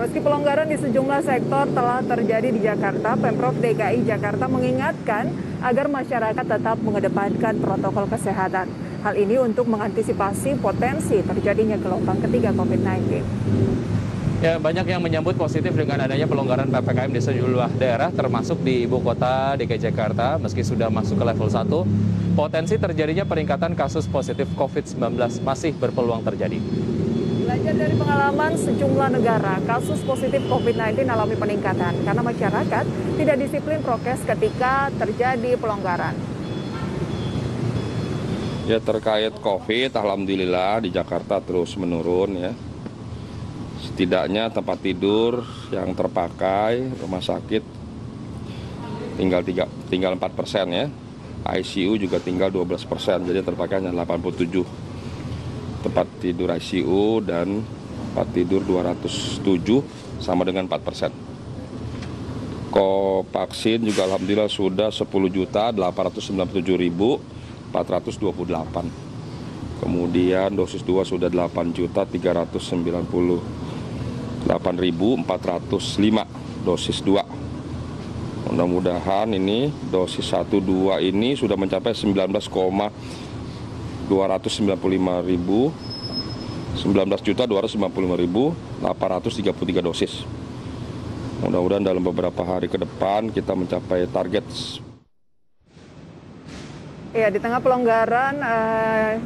Meski pelonggaran di sejumlah sektor telah terjadi di Jakarta, Pemprov DKI Jakarta mengingatkan agar masyarakat tetap mengedepankan protokol kesehatan. Hal ini untuk mengantisipasi potensi terjadinya gelombang ketiga COVID-19. Ya, banyak yang menyambut positif dengan adanya pelonggaran PPKM di sejumlah daerah, termasuk di ibu kota DKI Jakarta. Meski sudah masuk ke level 1, potensi terjadinya peningkatan kasus positif COVID-19 masih berpeluang terjadi. Belajar dari pengalaman sejumlah negara, kasus positif COVID-19 alami peningkatan karena masyarakat tidak disiplin prokes ketika terjadi pelonggaran. Ya, terkait COVID, alhamdulillah di Jakarta terus menurun ya. Setidaknya tempat tidur yang terpakai, rumah sakit tinggal 4% ya. ICU juga tinggal 12%, jadi terpakai hanya 87. Tempat tidur ICU dan tempat tidur 207 sama dengan 4%. Vaksin juga alhamdulillah sudah 10.897.428. Kemudian dosis 2 sudah 8.398.405 dosis 2. Mudah-mudahan ini dosis 1-2 ini sudah mencapai 19.255.833 dosis. Mudah-mudahan dalam beberapa hari ke depan kita mencapai target. Ya, di tengah pelonggaran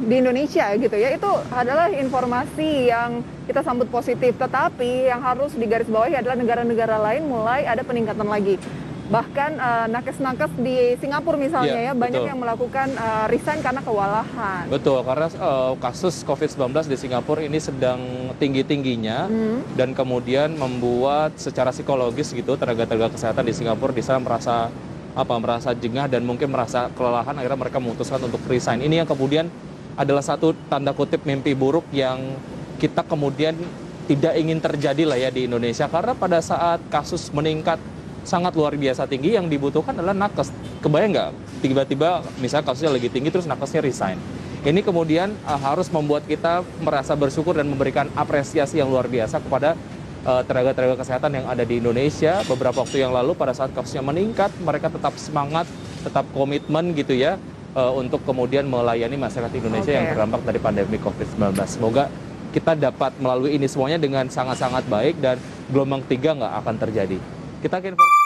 di Indonesia gitu ya, itu adalah informasi yang kita sambut positif, tetapi yang harus digarisbawahi adalah negara-negara lain mulai ada peningkatan lagi. Bahkan nakes-nakes di Singapura misalnya ya, banyak betul yang melakukan resign karena kewalahan. Betul, karena kasus COVID-19 di Singapura ini sedang tinggi-tingginya, dan kemudian membuat secara psikologis gitu tenaga-tenaga kesehatan di Singapura di sana merasa jengah dan mungkin merasa kelelahan, akhirnya mereka memutuskan untuk resign. Ini yang kemudian adalah satu tanda kutip mimpi buruk yang kita kemudian tidak ingin terjadi lah ya di Indonesia, karena pada saat kasus meningkat sangat luar biasa tinggi, yang dibutuhkan adalah nakes. Kebayang nggak? Tiba-tiba misalnya kasusnya lagi tinggi terus nakesnya resign. Ini kemudian harus membuat kita merasa bersyukur dan memberikan apresiasi yang luar biasa kepada tenaga-tenaga kesehatan yang ada di Indonesia. Beberapa waktu yang lalu pada saat kasusnya meningkat, mereka tetap semangat, tetap komitmen gitu ya, untuk kemudian melayani masyarakat Indonesia yang terdampak dari pandemi COVID-19. Semoga kita dapat melalui ini semuanya dengan sangat-sangat baik dan gelombang 3 nggak akan terjadi. Kita akan